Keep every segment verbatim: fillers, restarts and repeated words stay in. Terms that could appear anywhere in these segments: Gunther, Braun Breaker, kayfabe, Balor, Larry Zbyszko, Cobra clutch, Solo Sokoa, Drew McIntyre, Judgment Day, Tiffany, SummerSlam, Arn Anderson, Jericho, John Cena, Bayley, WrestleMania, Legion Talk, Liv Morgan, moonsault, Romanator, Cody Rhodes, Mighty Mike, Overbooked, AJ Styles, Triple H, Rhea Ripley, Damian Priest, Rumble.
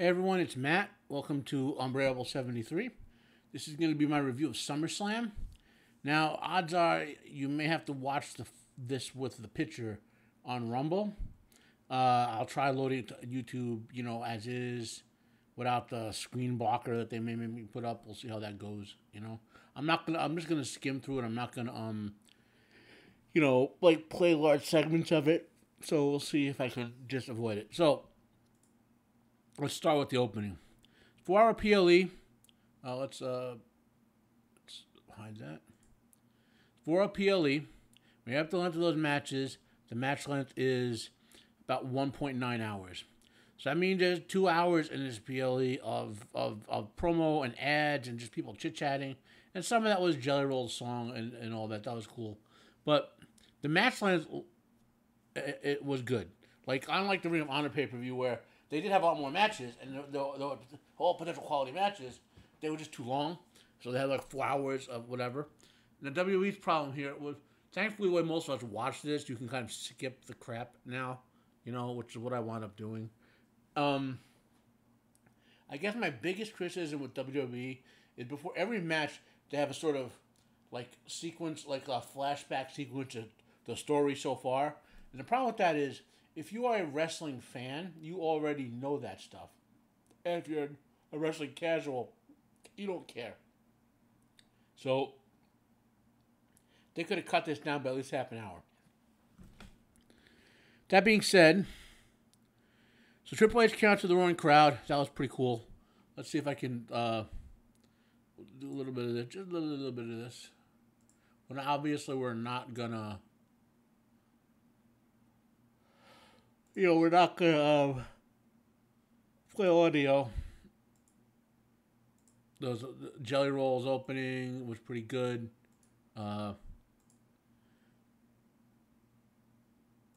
Hey everyone, it's Matt. Welcome to Unbearable seventy-three. This is going to be my review of SummerSlam. Now, odds are you may have to watch the, this with the picture on Rumble. Uh, I'll try loading it to YouTube, you know, as is, without the screen blocker that they may make me put up. We'll see how that goes, you know. I'm not gonna. I'm just gonna skim through it. I'm not gonna um, you know, like play large segments of it. So we'll see if I can just avoid it. So let's start with the opening. Four-hour P L E. Uh, let's uh, let's hide that. Four-hour P L E. We have the length of those matches. The match length is about one point nine hours. So I mean, there's two hours in this P L E of of of promo and ads and just people chit-chatting. And some of that was Jelly Roll's song and, and all that. That was cool. But the match length, it, it was good. Like, unlike the Ring of Honor pay-per-view where they did have a lot more matches, and they were, they were all potential quality matches, they were just too long. So they had like four hours of whatever. And the W W E's problem here was, thankfully, when most of us watch this, you can kind of skip the crap now, you know, which is what I wound up doing. Um, I guess my biggest criticism with W W E is before every match, they have a sort of, like, sequence, like a flashback sequence of the story so far. And the problem with that is, if you are a wrestling fan, you already know that stuff. And if you're a wrestling casual, you don't care. So they could have cut this down by at least half an hour. That being said, so Triple H came out to the roaring crowd. That was pretty cool. Let's see if I can uh, do a little bit of this. Just a little, little bit of this. Well, obviously, we're not going to... You know, we're not going to uh, play audio. Those Jelly Rolls opening was pretty good. Uh,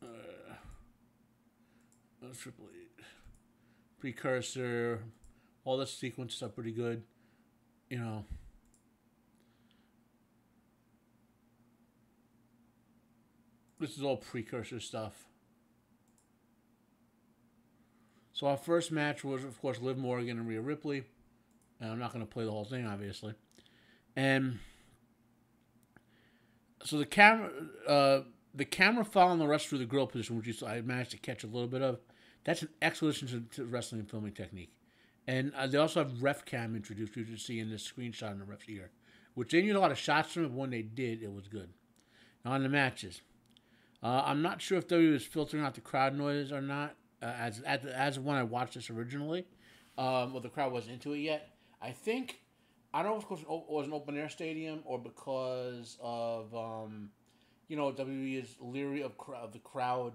uh, Triple H, Precursor, all the sequences are pretty good. You know. This is all Precursor stuff. So our first match was, of course, Liv Morgan and Rhea Ripley. And I'm not going to play the whole thing, obviously. And so the camera uh, the camera following the rest through the grill position, which I managed to catch a little bit of, that's an explanation to, to wrestling and filming technique. And uh, they also have ref cam introduced, you can see in this screenshot in the ref's ear, which they knew a lot of shots from it, but when they did, it was good. Now on the matches. Uh, I'm not sure if W W E is filtering out the crowd noise or not. Uh, as at the, as when I watched this originally, um, well, the crowd wasn't into it yet. I think I don't know if it was an open air stadium or because of um, you know, W W E is leery of, of the crowd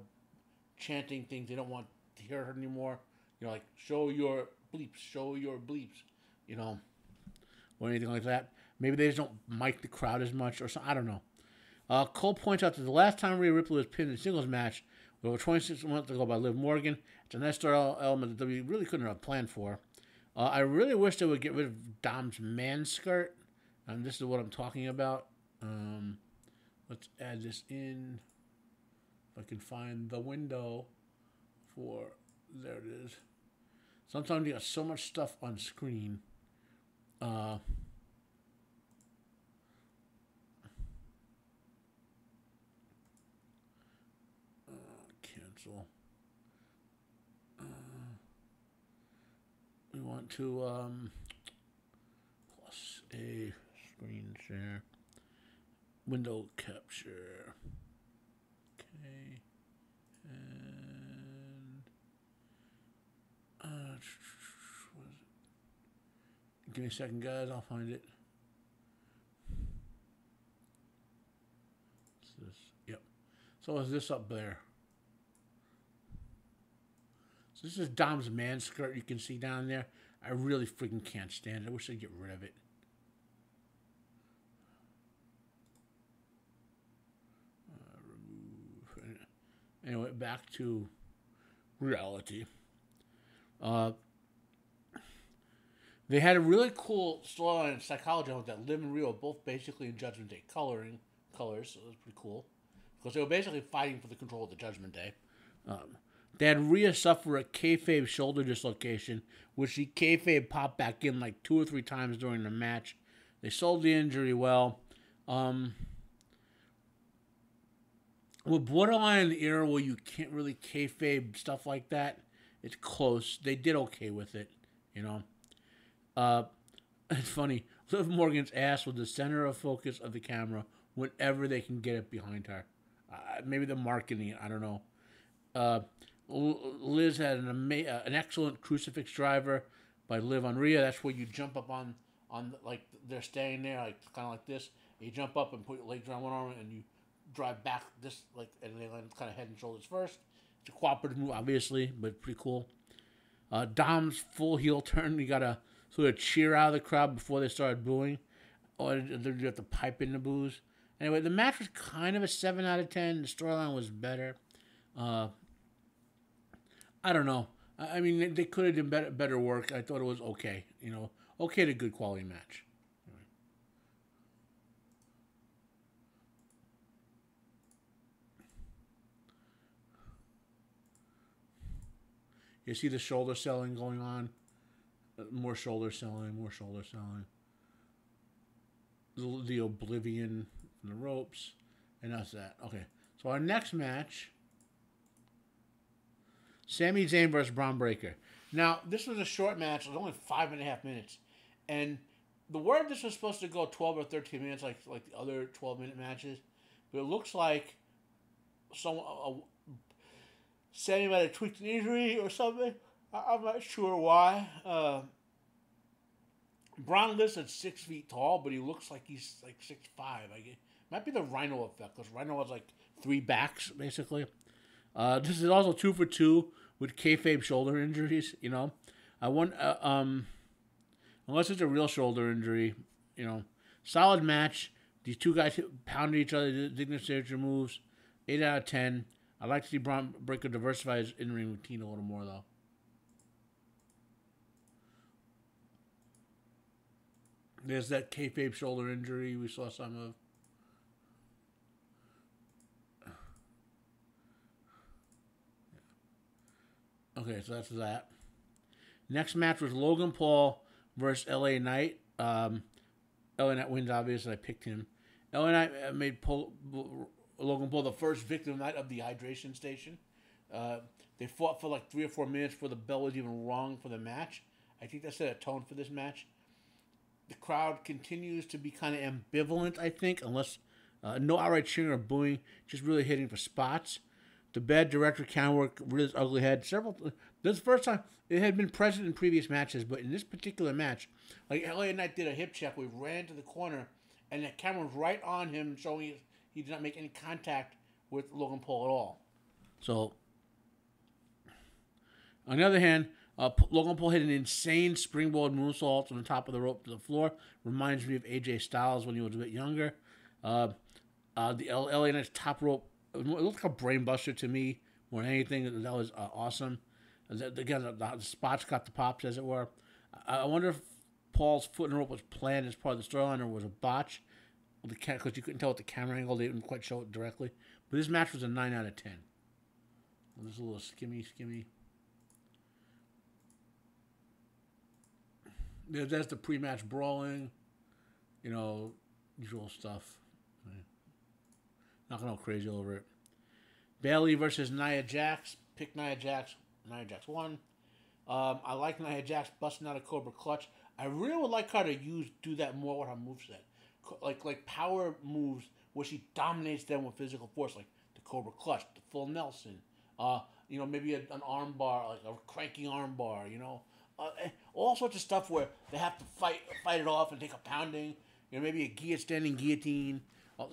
chanting things they don't want to hear anymore. You know, like show your bleeps, show your bleeps, you know, or anything like that. Maybe they just don't mic the crowd as much or something. I don't know. Uh, Cole points out that the last time Rhea Ripley was pinned in a singles match. We were twenty-six months ago by Liv Morgan. It's a nice element that we really couldn't have planned for. Uh, I really wish they would get rid of Dom's man skirt. And this is what I'm talking about. Um, let's add this in. If I can find the window for... There it is. Sometimes you got so much stuff on screen. Uh... Uh, we want to um, plus a screen share, window capture. Okay, and uh, what is it? Give me a second, guys. I'll find it. What's this? Yep. So is this up there? So this is Dom's man skirt you can see down there. I really freaking can't stand it. I wish I'd get rid of it. Uh, remove. Anyway, back to reality. Uh, they had a really cool storyline in psychology that Liv and Rhea were both basically in Judgment Day coloring colors, so that's pretty cool. Because they were basically fighting for the control of the Judgment Day. Um, They had Rhea suffer a kayfabe shoulder dislocation, which she kayfabe popped back in like two or three times during the match. They sold the injury well. Um, we're borderline in the era where you can't really kayfabe stuff like that. It's close. They did okay with it, you know. Uh, it's funny. Liv Morgan's ass was the center of focus of the camera whenever they can get it behind her. Uh, maybe the marketing, I don't know. Uh, Liz had an ama uh, an excellent crucifix driver by Liv on Rhea. That's where you jump up on, on the, like, they're standing there, like kind of like this. You jump up and put your legs around one arm and you drive back this, like, and they land kind of head and shoulders first. It's a cooperative move, obviously, but pretty cool. Uh, Dom's full heel turn. You got a sort of cheer out of the crowd before they started booing. Or you have to pipe in the boos. Anyway, the match was kind of a seven out of ten. The storyline was better. Uh, I don't know. I mean, they, they could have done better, better work. I thought it was okay. You know, okay to good quality match. Anyway. You see the shoulder selling going on? More shoulder selling, more shoulder selling. The, the Oblivion from the ropes. And that's that. Okay. So our next match... Sammy Zayn versus Braun Breaker. Now, this was a short match. It was only five and a half minutes. And the word this was supposed to go twelve or thirteen minutes, like like the other twelve-minute matches. But it looks like someone, a, a, Sammy might have tweaked an injury or something. I, I'm not sure why. Uh, Braun lives at six feet tall, but he looks like he's like six five. I guess. Might be the Rhino effect, because Rhino has like three backs, basically. Uh, this is also two for two with kayfabe shoulder injuries, you know. I want, uh, um, unless it's a real shoulder injury, you know. Solid match. These two guys hit, pounded each other, did signature moves. Eight out of ten. I'd like to see Braun Breaker diversify his in-ring routine a little more, though. There's that kayfabe shoulder injury we saw some of. Okay, so that's that. Next match was Logan Paul versus L A Knight. Um, L A Knight wins, obviously. I picked him. L A Knight made Paul, Logan Paul the first victim of the night of the hydration station. Uh, they fought for like three or four minutes before the bell was even rung for the match. I think that set a tone for this match. The crowd continues to be kind of ambivalent, I think, unless uh, no outright cheering or booing, just really hitting for spots. The bad director can work with his ugly head. Several, this is the first time it had been present in previous matches, but in this particular match, like L A Knight did a hip check, we ran to the corner, and the camera was right on him, showing he, he did not make any contact with Logan Paul at all. So, on the other hand, uh, Logan Paul hit an insane springboard moonsault from the top of the rope to the floor. Reminds me of A J Styles when he was a bit younger. Uh, uh, the L A Knight's top rope. It looked like a brain buster to me more than anything. That was uh, awesome. Again, the, the, the spots got the pops, as it were. I, I wonder if Paul's foot in the rope was planned as part of the storyline or was a botch. Because you couldn't tell with the camera angle. They didn't quite show it directly. But this match was a nine out of ten. This is a little skimmy, skimmy. That's the pre-match brawling. You know, usual stuff. Not going to go crazy over it. Bayley versus Nia Jax. Pick Nia Jax. Nia Jax won. Um, I like Nia Jax busting out a Cobra clutch. I really would like her to use do that more with her moveset. Like, like power moves where she dominates them with physical force, like the Cobra clutch, the full Nelson. Uh, you know, maybe a, an arm bar, like a cranky arm bar, you know. Uh, all sorts of stuff where they have to fight fight it off and take a pounding. You know, maybe a guillotine, standing guillotine.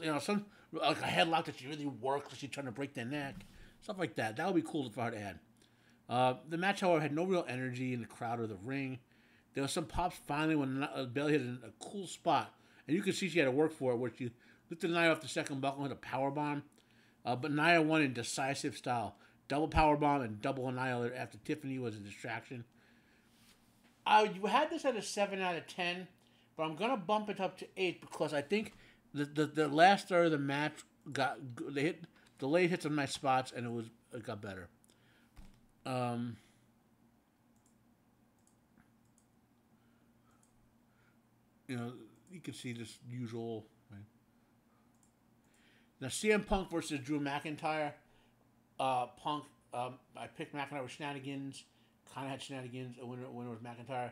You know, some... Like a headlock that she really worked because she's trying to break their neck. Stuff like that. That would be cool for her to add. Uh, the match, however, had no real energy in the crowd or the ring. There was some pops finally when Bayley hit a cool spot. And you could see she had to work for it, where she lifted Nia off the second buckle with a powerbomb. Uh, but Nia won in decisive style. Double powerbomb and double annihilator after Tiffany was a distraction. Uh, you had this at a seven out of ten, but I'm going to bump it up to eight because I think... The, the the last third of the match got they hit the late hits on my spots and it was it got better. Um, you know, you can see this usual. Right? Now, C M Punk versus Drew McIntyre. Uh, Punk, um, I picked McIntyre with shenanigans. Kind of had shenanigans. A winner, a winner was McIntyre.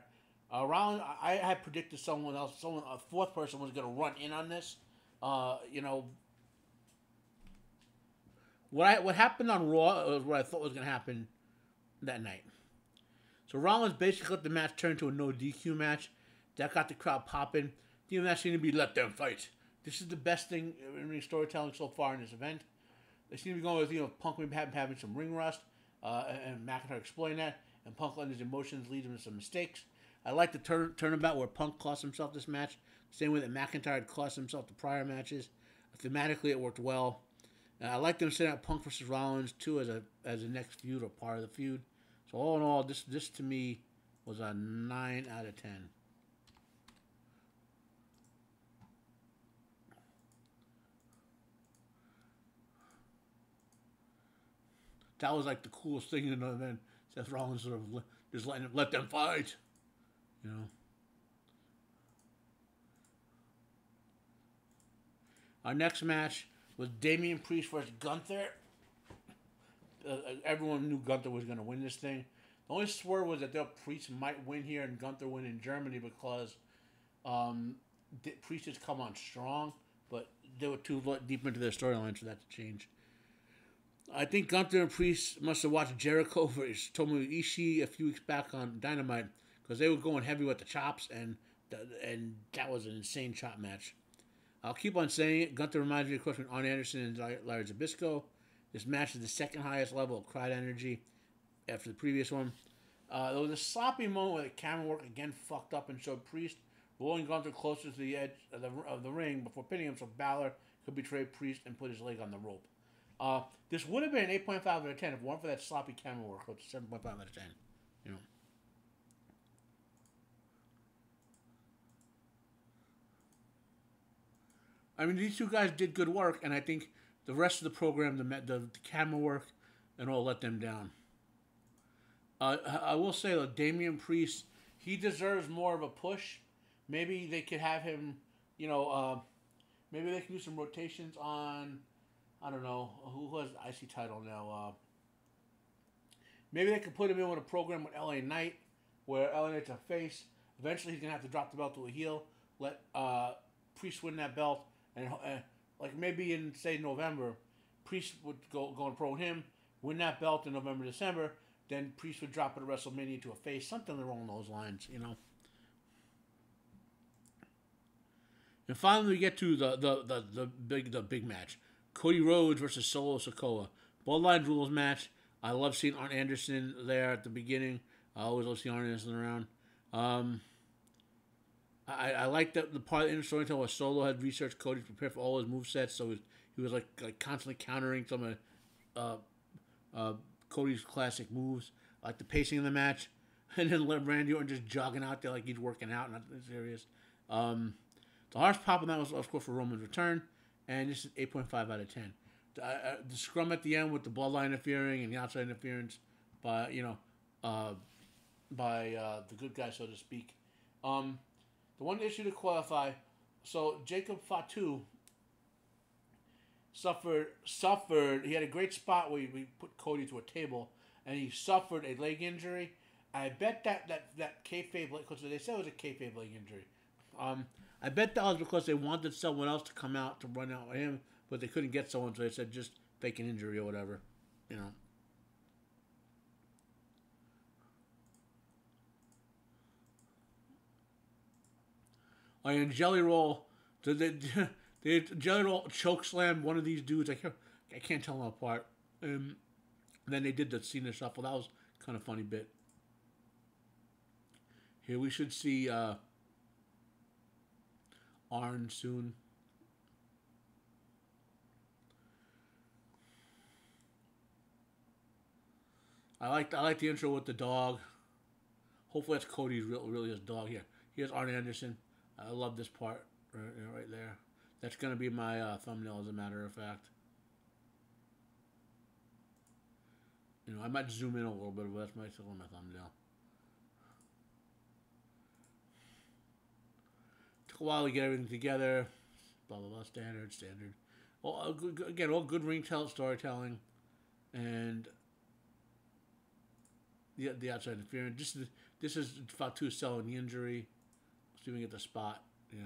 Uh, Rollins, I had predicted someone else, someone, a fourth person was going to run in on this. Uh, you know, what I what happened on Raw was what I thought was going to happen that night. So Rollins basically let the match turn to a no D Q match. That got the crowd popping. The match seemed to be let them fight. This is the best thing in storytelling so far in this event. They seem to be going with, you know, Punk maybe having some ring rust, uh, and McIntyre explained that, and Punk letting his emotions lead him to some mistakes. I like the turn turnabout where Punk cost himself this match, same way that McIntyre had cost himself the prior matches. Thematically, it worked well. And I like them setting up Punk versus Rollins too as a as the next feud or part of the feud. So all in all, this this to me was a nine out of ten. That was like the coolest thing in the event. Seth Rollins sort of le just letting let them fight. You know, our next match was Damian Priest versus Gunther. Uh, everyone knew Gunther was going to win this thing. The only swerve was that their Priest might win here and Gunther win in Germany because um, Priest has come on strong, but they were too deep into their storyline for that to change. I think Gunther and Priest must have watched Jericho versus Tomoaki Ishii a few weeks back on Dynamite, because they were going heavy with the chops, and and that was an insane chop match. I'll keep on saying it. Gunther reminds me, of course, when Arn Anderson and Larry Zbyszko. This match is the second highest level of crowd energy after the previous one. Uh, there was a sloppy moment where the camera work again fucked up and showed Priest rolling Gunther closer to the edge of the, of the ring before pinning him, so Balor could betray Priest and put his leg on the rope. Uh, this would have been an eight point five out of ten if it weren't for that sloppy camera work. It's seven point five out of ten. You know. I mean, these two guys did good work, and I think the rest of the program, the the, the camera work, and all let them down. Uh, I will say, though, Damian Priest, he deserves more of a push. Maybe they could have him, you know, uh, maybe they can do some rotations on, I don't know, who has the I C title now? Uh, maybe they could put him in with a program with L A Knight, where L A Knight's a face. Eventually, he's going to have to drop the belt to a heel, let uh, Priest win that belt. And uh, like maybe in, say, November, Priest would go go and pro with him, win that belt in November, December. Then Priest would drop it at WrestleMania to a face, something along those lines, you know. And finally, we get to the the the, the big the big match: Cody Rhodes versus Solo Sokoa. Bloodline rules match. I love seeing Arn Anderson there at the beginning. I always love seeing Arn Anderson around. Um, I, I like that the part of the inner storytelling where Solo had researched Cody to prepare for all his movesets, so he was, he was like, like constantly countering some of uh, uh, Cody's classic moves. I like the pacing of the match, and then let Randy Orton just jogging out there like he's working out, not serious. Um, the hardest pop on that was, of course, for Roman's return, and this is eight point five out of ten. The, uh, the scrum at the end with the bloodline interfering and the outside interference by, you know, uh, by uh, the good guy, so to speak. Um... The one issue to qualify, so Jacob Fatu suffered, suffered, he had a great spot where we put Cody to a table, and he suffered a leg injury. I bet that, that, that kayfabe, because they said it was a kayfabe leg injury. Um, I bet that was because they wanted someone else to come out to run out with him, but they couldn't get someone, so they said just fake an injury or whatever, you know. Oh, and Jelly Roll, did they, they Jelly Roll chokeslam one of these dudes. I can't, I can't tell them apart. Um, and then they did the Cena shuffle. That was kind of funny bit. Here we should see uh, Arn soon. I like I like the intro with the dog. Hopefully that's Cody's real really his dog here. Here's Arn Anderson. I love this part right, right there. That's going to be my uh, thumbnail, as a matter of fact. You know, I might zoom in a little bit, but that's my still on my thumbnail. Took a while to get everything together. Blah blah blah. Standard, standard. All good, again, all good ring tell storytelling, and the the outside interference. This is this is Fatu selling the injury, see if we can get the spot. Yeah.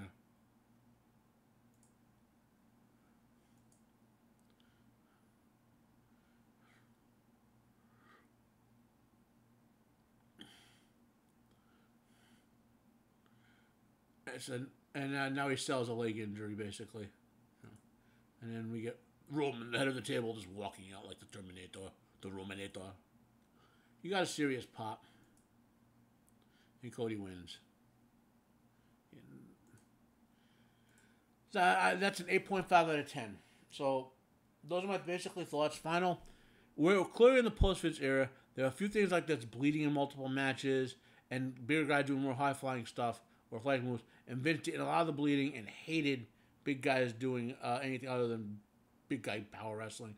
And, and uh, now he sells a leg injury, basically. Yeah. And then we get Roman, the head of the table, just walking out like the Terminator. The Romanator. You got a serious pop. And Cody wins. And so I, I, that's an eight point five out of ten. So those are my basically thoughts. Final, we're clearly in the post-fits era. There are a few things like that's bleeding in multiple matches. And bigger guy doing more high-flying stuff. Or flag moves, and Vince did a lot of the bleeding and hated big guys doing uh, anything other than big guy power wrestling.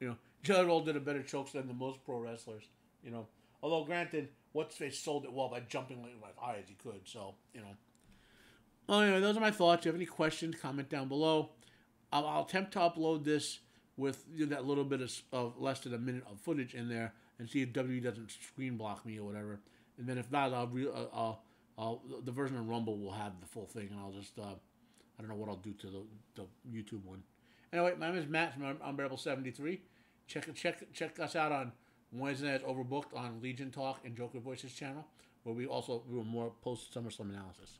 You know, Jelly Roll did a better choke than the most pro wrestlers. You know, although granted, what's they sold it well by jumping like high as he could. So you know. Well, anyway, those are my thoughts. If you have any questions, comment down below. I'll, I'll attempt to upload this with you know, that little bit of, of less than a minute of footage in there and see if W W E doesn't screen block me or whatever. And then if not, I'll re uh, I'll Uh, the version of Rumble will have the full thing, and I'll just, uh, I don't know what I'll do to the, the YouTube one. Anyway, my name is Matt from Unbearable seventy-three. Check, check, check us out on Wednesday Nights Overbooked on Legion Talk and Joker Voices channel, where we also do more post-SummerSlam analysis.